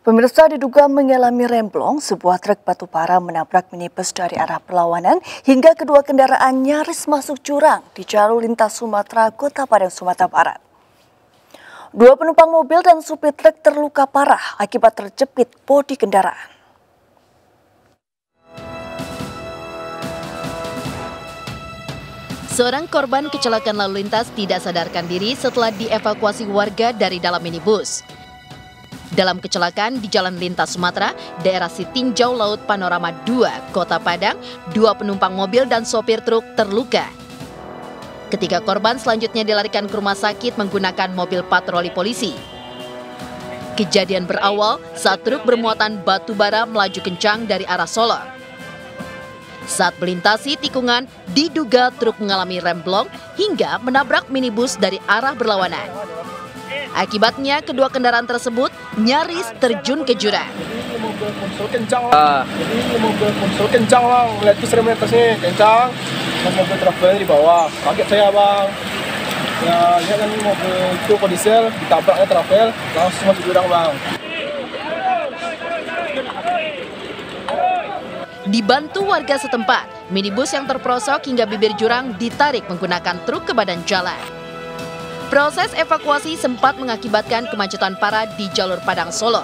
Pemirsa diduga mengalami remblong, sebuah truk batubara menabrak minibus dari arah berlawanan hingga kedua kendaraan nyaris masuk jurang di jalur lintas Sumatera, Kota Padang, Sumatera Barat. 2 penumpang mobil dan supir truk terluka parah akibat terjepit bodi kendaraan. Seorang korban kecelakaan lalu lintas tidak sadarkan diri setelah dievakuasi warga dari dalam minibus. Dalam kecelakaan di Jalan Lintas Sumatera, daerah Sitinjau Laut Panorama 2, Kota Padang, 2 penumpang mobil dan sopir truk terluka. Ketiga korban selanjutnya dilarikan ke rumah sakit menggunakan mobil patroli polisi. Kejadian berawal saat truk bermuatan batu bara melaju kencang dari arah Solo. Saat melintasi tikungan, diduga truk mengalami remblong hingga menabrak minibus dari arah berlawanan. Akibatnya kedua kendaraan tersebut nyaris terjun ke jurang. Mobil konsul kencang bang, lihat itu serem atasnya kencang. Mobil travel di bawah, kaget saya bang. Ya lihat kan mobil itu kondisi ditabraknya travel, langsung masuk jurang bang. Dibantu warga setempat, minibus yang terperosok hingga bibir jurang ditarik menggunakan truk ke badan jalan. Proses evakuasi sempat mengakibatkan kemacetan parah di jalur Padang Solo.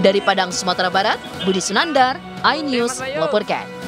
Dari Padang, Sumatera Barat, Budi Sunandar, iNews melaporkan.